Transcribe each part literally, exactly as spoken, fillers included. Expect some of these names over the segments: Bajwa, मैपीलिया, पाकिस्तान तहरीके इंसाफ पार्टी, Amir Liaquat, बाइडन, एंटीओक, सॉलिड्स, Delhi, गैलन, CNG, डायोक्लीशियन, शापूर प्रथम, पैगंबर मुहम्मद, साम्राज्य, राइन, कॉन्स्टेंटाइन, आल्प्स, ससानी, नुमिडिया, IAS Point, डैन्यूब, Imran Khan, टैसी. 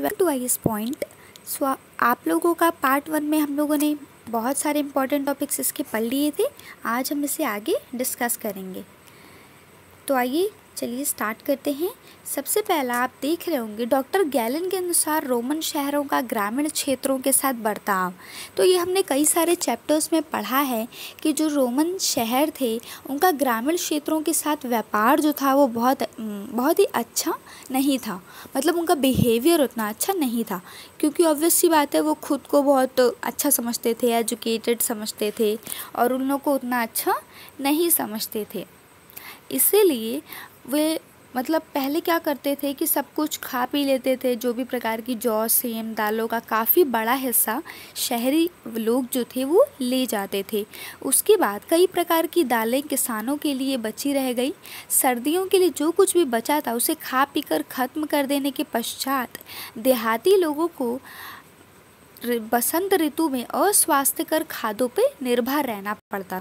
Welcome to IS point. So आप लोगों का पार्ट वन में हम लोगों ने बहुत सारे इम्पॉर्टेंट टॉपिक्स इसके पढ़ लिए थे। आज हम इसे आगे डिस्कस करेंगे। तो आइए चलिए स्टार्ट करते हैं। सबसे पहला आप देख रहे होंगे डॉक्टर गैलन के अनुसार रोमन शहरों का ग्रामीण क्षेत्रों के साथ बर्ताव। तो ये हमने कई सारे चैप्टर्स में पढ़ा है कि जो रोमन शहर थे उनका ग्रामीण क्षेत्रों के साथ व्यापार जो था वो बहुत बहुत ही अच्छा नहीं था, मतलब उनका बिहेवियर उतना अच्छा नहीं था, क्योंकि ऑब्वियस सी बात है वो खुद को बहुत अच्छा समझते थे, एजुकेटेड समझते थे और उन लोगों को उतना अच्छा नहीं समझते थे। इसीलिए वे मतलब पहले क्या करते थे कि सब कुछ खा पी लेते थे, जो भी प्रकार की जौ सेम दालों का काफ़ी बड़ा हिस्सा शहरी लोग जो थे वो ले जाते थे। उसके बाद कई प्रकार की दालें किसानों के लिए बची रह गई। सर्दियों के लिए जो कुछ भी बचा था उसे खा पी कर ख़त्म कर देने के पश्चात देहाती लोगों को बसंत ऋतु में अस्वास्थ्यकर खादों पे निर्भर रहना पड़ता।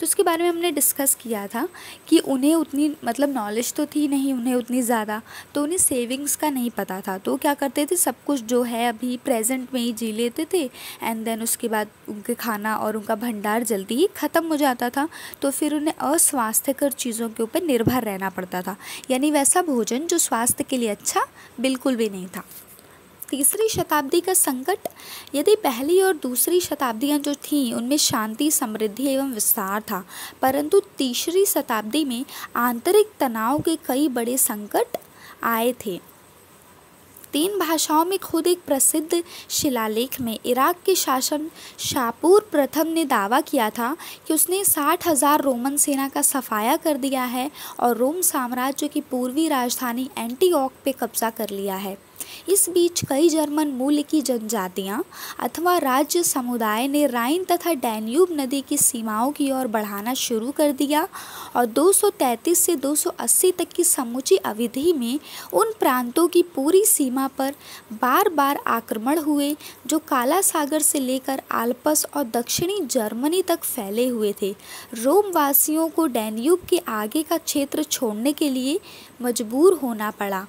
तो इसके बारे में हमने डिस्कस किया था कि उन्हें उतनी मतलब नॉलेज तो थी नहीं, उन्हें उतनी ज़्यादा तो उन्हें सेविंग्स का नहीं पता था। तो क्या करते थे, सब कुछ जो है अभी प्रेजेंट में ही जी लेते थे एंड देन उसके बाद उनके खाना और उनका भंडार जल्दी ही ख़त्म हो जाता था। तो फिर उन्हें अस्वास्थ्यकर चीज़ों के ऊपर निर्भर रहना पड़ता था, यानी वैसा भोजन जो स्वास्थ्य के लिए अच्छा बिल्कुल भी नहीं था। तीसरी शताब्दी का संकट। यदि पहली और दूसरी शताब्दियां जो थीं उनमें शांति समृद्धि एवं विस्तार था, परंतु तीसरी शताब्दी में आंतरिक तनाव के कई बड़े संकट आए थे। तीन भाषाओं में खुद एक प्रसिद्ध शिलालेख में इराक के शासन शापूर प्रथम ने दावा किया था कि उसने साठ हज़ार रोमन सेना का सफाया कर दिया है और रोम साम्राज्य की पूर्वी राजधानी एंटीओक पे कब्जा कर लिया है। इस बीच कई जर्मन मूल की जनजातियाँ अथवा राज्य समुदाय ने राइन तथा डैन्यूब नदी की सीमाओं की ओर बढ़ाना शुरू कर दिया और दो सौ तैंतीस से दो सौ अस्सी तक की समूची अवधि में उन प्रांतों की पूरी सीमा पर बार बार आक्रमण हुए जो काला सागर से लेकर आल्प्स और दक्षिणी जर्मनी तक फैले हुए थे। रोम वासियों को डैन्यूब के आगे का क्षेत्र छोड़ने के लिए मजबूर होना पड़ा।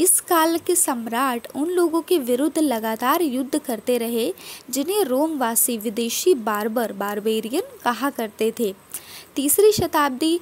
इस काल के सम्राट उन लोगों के विरुद्ध लगातार युद्ध करते रहे जिन्हें रोमवासी विदेशी बार्बर बारबेरियन कहा करते थे। तीसरी शताब्दी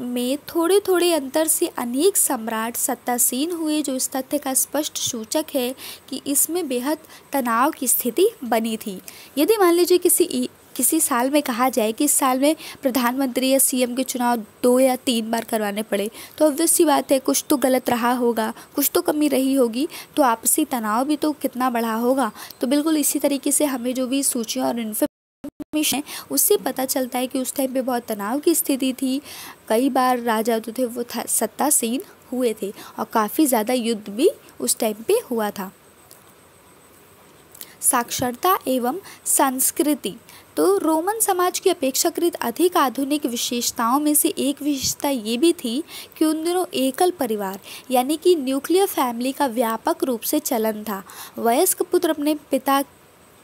में थोड़े थोड़े अंतर से अनेक सम्राट सत्तासीन हुए, जो इस तथ्य का स्पष्ट सूचक है कि इसमें बेहद तनाव की स्थिति बनी थी। यदि मान लीजिए किसी किसी साल में कहा जाए कि इस साल में प्रधानमंत्री या सीएम के चुनाव दो या तीन बार करवाने पड़े, तो ऑब्वियस सी बात है कुछ तो गलत रहा होगा, कुछ तो कमी रही होगी, तो आपसी तनाव भी तो कितना बढ़ा होगा। तो बिल्कुल इसी तरीके से हमें जो भी सूचियाँ और इन्फॉर्मेशन है उससे पता चलता है कि उस टाइम पे बहुत तनाव की स्थिति थी। कई बार राजा जो थे वो सत्तासीन हुए थे और काफ़ी ज़्यादा युद्ध भी उस टाइम पर हुआ था। साक्षरता एवं संस्कृति। तो रोमन समाज की अपेक्षाकृत अधिक आधुनिक विशेषताओं में से एक विशेषता ये भी थी कि उन दिनों एकल परिवार यानी कि न्यूक्लियर फैमिली का व्यापक रूप से चलन था। वयस्क पुत्र अपने पिता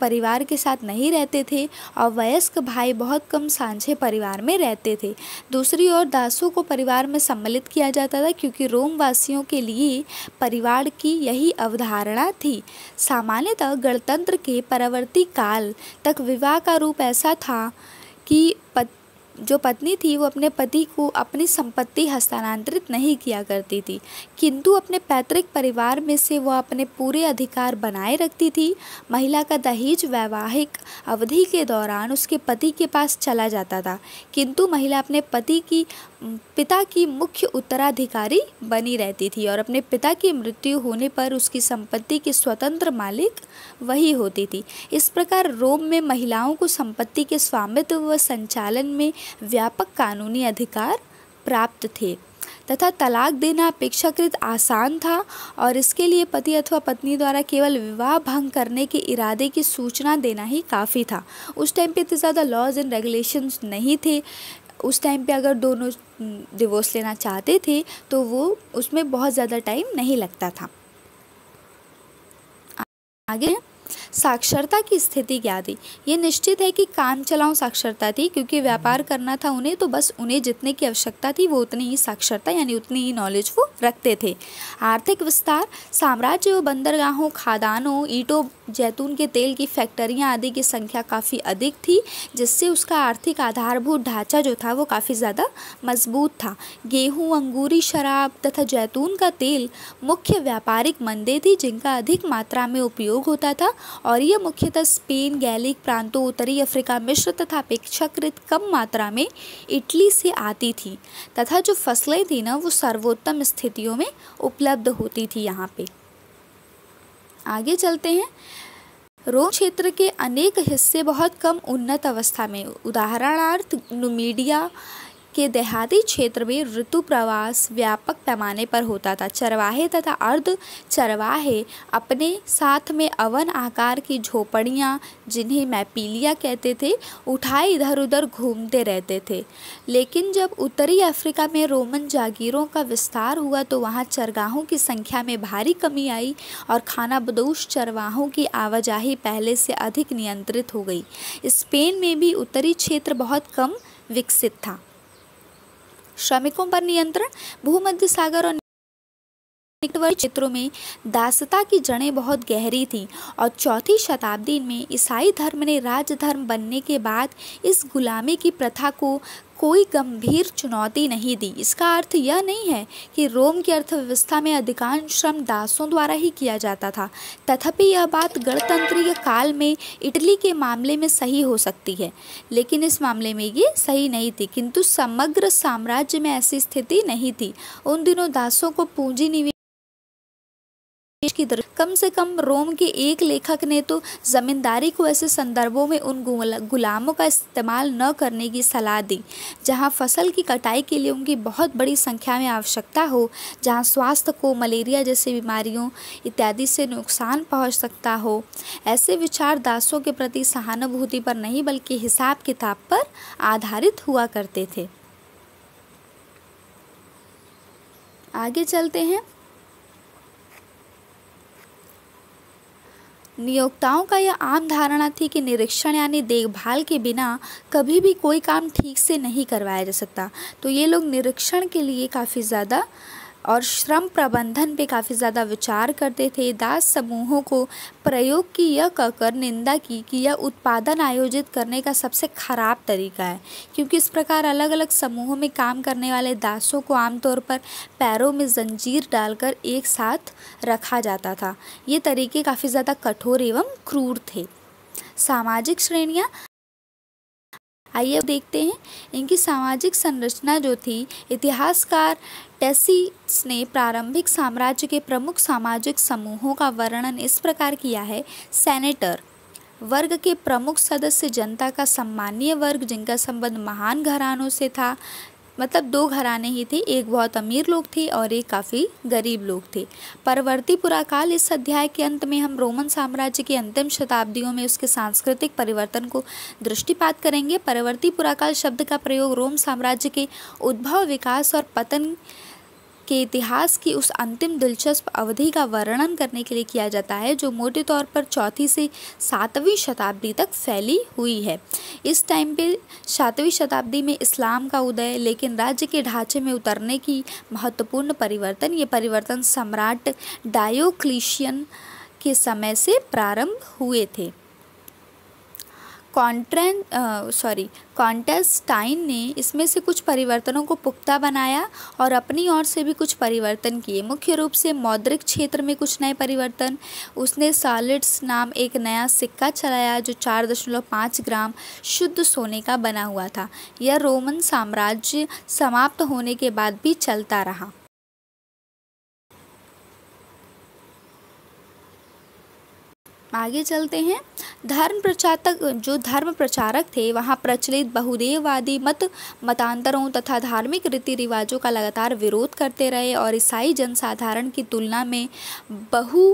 परिवार के साथ नहीं रहते थे और वयस्क भाई बहुत कम सांझे परिवार में रहते थे। दूसरी ओर दासों को परिवार में सम्मिलित किया जाता था, क्योंकि रोम वासियों के लिए परिवार की यही अवधारणा थी। सामान्यतः गणतंत्र के परवर्ती काल तक विवाह का रूप ऐसा था कि पत, जो पत्नी थी वो अपने पति को अपनी संपत्ति हस्तांतरित नहीं किया करती थी, किंतु अपने पैतृक परिवार में से वह अपने पूरे अधिकार बनाए रखती थी। महिला का दहेज वैवाहिक अवधि के दौरान उसके पति के पास चला जाता था, किंतु महिला अपने पति की पिता की मुख्य उत्तराधिकारी बनी रहती थी और अपने पिता की मृत्यु होने पर उसकी संपत्ति की स्वतंत्र मालिक वही होती थी। इस प्रकार रोम में महिलाओं को संपत्ति के स्वामित्व व संचालन में व्यापक कानूनी अधिकार प्राप्त थे तथा तलाक देना अपेक्षाकृत आसान था और इसके लिए पति अथवा पत्नी द्वारा केवल विवाह भंग करने के इरादे की सूचना देना ही काफ़ी था। उस टाइम पे इतने ज़्यादा लॉज एंड रेगुलेशंस नहीं थे। उस टाइम पे अगर दोनों डिवोर्स लेना चाहते थे तो वो उसमें बहुत ज़्यादा टाइम नहीं लगता था। आगे साक्षरता की स्थिति क्या थी? ये निश्चित है कि काम चलाऊ साक्षरता थी, क्योंकि व्यापार करना था उन्हें, तो बस उन्हें जितने की आवश्यकता थी वो उतनी ही साक्षरता यानी उतनी ही नॉलेज वो रखते थे। आर्थिक विस्तार, साम्राज्य व बंदरगाहों, खादानों, ईंटों, जैतून के तेल की फैक्ट्रियाँ आदि की संख्या काफ़ी अधिक थी, जिससे उसका आर्थिक आधारभूत ढांचा जो था वो काफ़ी ज़्यादा मजबूत था। गेहूँ, अंगूरी शराब तथा जैतून का तेल मुख्य व्यापारिक मंदे थी, जिनका अधिक मात्रा में उपयोग होता था, और यह मुख्यतः स्पेन, गैलिक प्रांतों, उत्तरी अफ्रीका, मिश्र तथा अपेक्षाकृत कम मात्रा में इटली से आती थी, तथा जो फसलें थी ना वो सर्वोत्तम स्थितियों में उपलब्ध होती थी। यहाँ पे आगे चलते हैं। रोम क्षेत्र के अनेक हिस्से बहुत कम उन्नत अवस्था में, उदाहरणार्थ नुमिडिया के देहाती क्षेत्र में ऋतु प्रवास व्यापक पैमाने पर होता था। चरवाहे तथा अर्ध चरवाहे अपने साथ में अवन आकार की झोपड़ियाँ, जिन्हें मैपीलिया कहते थे, उठाए इधर उधर घूमते रहते थे। लेकिन जब उत्तरी अफ्रीका में रोमन जागीरों का विस्तार हुआ तो वहाँ चरगाहों की संख्या में भारी कमी आई और खानाबदोश चरवाहों की आवाजाही पहले से अधिक नियंत्रित हो गई। स्पेन में भी उत्तरी क्षेत्र बहुत कम विकसित था। श्रमिकों पर नियंत्रण, भूमध्य सागर और निकटवर्ती क्षेत्रों में दासता की जड़ें बहुत गहरी थीं, और चौथी शताब्दी में ईसाई धर्म ने राज्य धर्म बनने के बाद इस गुलामी की प्रथा को कोई गंभीर चुनौती नहीं दी। इसका अर्थ यह नहीं है कि रोम की अर्थव्यवस्था में अधिकांश श्रम दासों द्वारा ही किया जाता था। तथापि यह बात गणतंत्रीय काल में इटली के मामले में सही हो सकती है, लेकिन इस मामले में ये सही नहीं थी। किंतु समग्र साम्राज्य में ऐसी स्थिति नहीं थी। उन दिनों दासों को पूंजी निवेश की कम से कम रोम के एक लेखक ने तो जमींदारी को ऐसे संदर्भों में उन गुलामों का इस्तेमाल न करने की सलाह दी जहां फसल की कटाई के लिए उनकी बहुत बड़ी संख्या में आवश्यकता हो, जहां स्वास्थ्य को मलेरिया जैसी बीमारियों इत्यादि से नुकसान पहुंच सकता हो। ऐसे विचार दासों के प्रति सहानुभूति पर नहीं बल्कि हिसाब किताब पर आधारित हुआ करते थे। आगे चलते हैं। नियोक्ताओं का यह आम धारणा थी कि निरीक्षण यानी देखभाल के बिना कभी भी कोई काम ठीक से नहीं करवाया जा सकता, तो ये लोग निरीक्षण के लिए काफ़ी ज़्यादा और श्रम प्रबंधन पे काफ़ी ज़्यादा विचार करते थे। दास समूहों को प्रयोग की यह कहकर निंदा की कि यह उत्पादन आयोजित करने का सबसे खराब तरीका है, क्योंकि इस प्रकार अलग अलग समूहों में काम करने वाले दासों को आमतौर पर पैरों में जंजीर डालकर एक साथ रखा जाता था। ये तरीके काफ़ी ज़्यादा कठोर एवं क्रूर थे। सामाजिक श्रेणियाँ, आइए देखते हैं इनकी सामाजिक संरचना जो थी। इतिहासकार टैसी ने प्रारंभिक साम्राज्य के प्रमुख सामाजिक समूहों का वर्णन इस प्रकार किया है। सेनेटर वर्ग के प्रमुख सदस्य जनता का सम्मानीय वर्ग, जिनका संबंध महान घरानों से था, मतलब दो घराने ही थे, एक बहुत अमीर लोग थे और एक काफ़ी गरीब लोग थे। परवर्ती पुराकाल, इस अध्याय के अंत में हम रोमन साम्राज्य के अंतिम शताब्दियों में उसके सांस्कृतिक परिवर्तन को दृष्टिपात करेंगे। परवर्ती पुराकाल शब्द का प्रयोग रोम साम्राज्य के उद्भव, विकास और पतन के इतिहास की उस अंतिम दिलचस्प अवधि का वर्णन करने के लिए किया जाता है जो मोटे तौर पर चौथी से सातवीं शताब्दी तक फैली हुई है। इस टाइम पे सातवीं शताब्दी में इस्लाम का उदय, लेकिन राज्य के ढांचे में उतरने की महत्वपूर्ण परिवर्तन, ये परिवर्तन सम्राट डायोक्लीशियन के समय से प्रारंभ हुए थे। कॉन्ट्रेन सॉरी कॉन्स्टेंटाइन ने इसमें से कुछ परिवर्तनों को पुख्ता बनाया और अपनी ओर से भी कुछ परिवर्तन किए। मुख्य रूप से मौद्रिक क्षेत्र में कुछ नए परिवर्तन। उसने सॉलिड्स नाम एक नया सिक्का चलाया जो चार दशमलव पाँच ग्राम शुद्ध सोने का बना हुआ था। यह रोमन साम्राज्य समाप्त होने के बाद भी चलता रहा। आगे चलते हैं। धर्म प्रचारक जो धर्म प्रचारक थे, वहाँ प्रचलित बहुदेववादी मत मतांतरों तथा धार्मिक रीति रिवाजों का लगातार विरोध करते रहे और ईसाई जनसाधारण की तुलना में बहु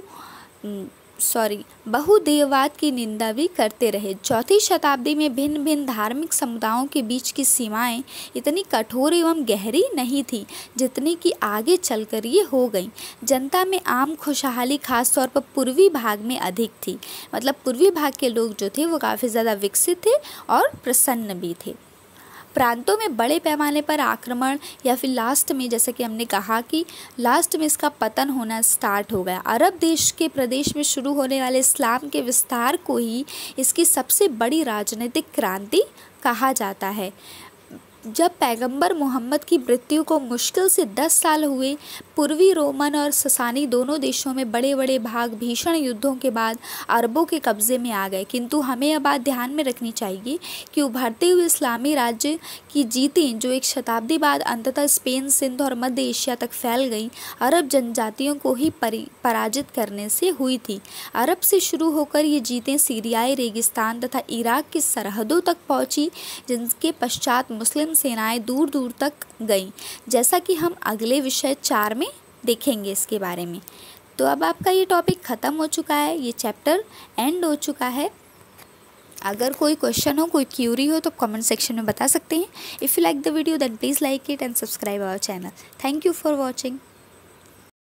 सॉरी बहुदेववाद की निंदा भी करते रहे। चौथी शताब्दी में भिन्न भिन्न धार्मिक समुदायों के बीच की सीमाएं इतनी कठोर एवं गहरी नहीं थी जितनी कि आगे चलकर ये हो गई। जनता में आम खुशहाली खासतौर पर पूर्वी भाग में अधिक थी, मतलब पूर्वी भाग के लोग जो थे वो काफ़ी ज़्यादा विकसित थे और प्रसन्न भी थे। प्रांतों में बड़े पैमाने पर आक्रमण या फिर लास्ट में, जैसे कि हमने कहा कि लास्ट में इसका पतन होना स्टार्ट हो गया। अरब देश के प्रदेश में शुरू होने वाले इस्लाम के विस्तार को ही इसकी सबसे बड़ी राजनीतिक क्रांति कहा जाता है। जब पैगंबर मुहम्मद की मृत्यु को मुश्किल से दस साल हुए, पूर्वी रोमन और ससानी दोनों देशों में बड़े बड़े भाग भीषण युद्धों के बाद अरबों के कब्जे में आ गए। किंतु हमें यह बात ध्यान में रखनी चाहिए कि उभरते हुए इस्लामी राज्य की जीतें जो एक शताब्दी बाद अंततः स्पेन, सिंध और मध्य एशिया तक फैल गई, अरब जनजातियों को ही पराजित करने से हुई थी। अरब से शुरू होकर ये जीतें सीरियाई, रेगिस्तान तथा इराक की सरहदों तक पहुँची, जिनके पश्चात मुस्लिम सेनाएं दूर दूर तक गईं, जैसा कि हम अगले विषय चार में देखेंगे इसके बारे में। तो अब आपका ये टॉपिक ख़त्म हो चुका है, ये चैप्टर एंड हो चुका है। अगर कोई क्वेश्चन हो, कोई क्यूरी हो तो कमेंट सेक्शन में बता सकते हैं। If you like the video then please like it and subscribe our channel. Thank you for watching.